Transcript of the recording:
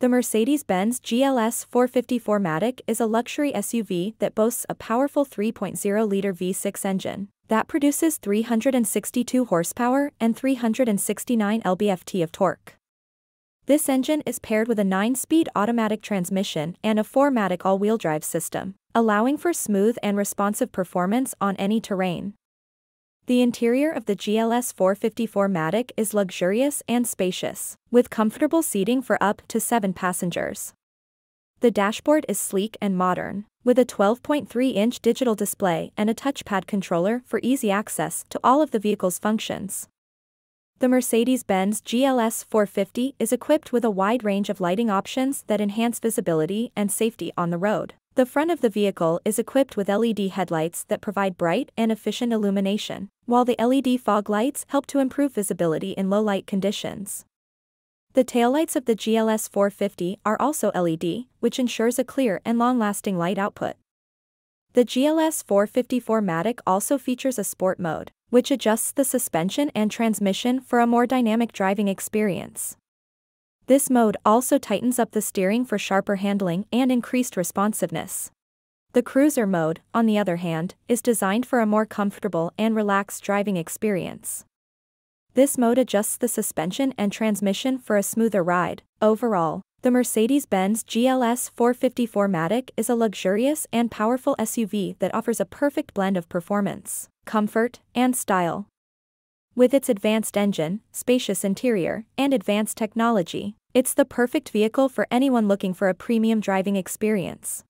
The Mercedes-Benz GLS 450 4MATIC is a luxury SUV that boasts a powerful 3.0-liter V6 engine that produces 362 horsepower and 369 lb-ft of torque. This engine is paired with a 9-speed automatic transmission and a 4MATIC all-wheel drive system, allowing for smooth and responsive performance on any terrain. The interior of the GLS 450 4MATIC is luxurious and spacious, with comfortable seating for up to 7 passengers. The dashboard is sleek and modern, with a 12.3-inch digital display and a touchpad controller for easy access to all of the vehicle's functions. The Mercedes-Benz GLS 450 is equipped with a wide range of lighting options that enhance visibility and safety on the road. The front of the vehicle is equipped with LED headlights that provide bright and efficient illumination, while the LED fog lights help to improve visibility in low-light conditions. The taillights of the GLS 450 are also LED, which ensures a clear and long-lasting light output. The GLS 450 4MATIC also features a sport mode, which adjusts the suspension and transmission for a more dynamic driving experience. This mode also tightens up the steering for sharper handling and increased responsiveness. The cruiser mode, on the other hand, is designed for a more comfortable and relaxed driving experience. This mode adjusts the suspension and transmission for a smoother ride. Overall, the Mercedes-Benz GLS 450 4MATIC is a luxurious and powerful SUV that offers a perfect blend of performance, comfort, and style. With its advanced engine, spacious interior, and advanced technology, it's the perfect vehicle for anyone looking for a premium driving experience.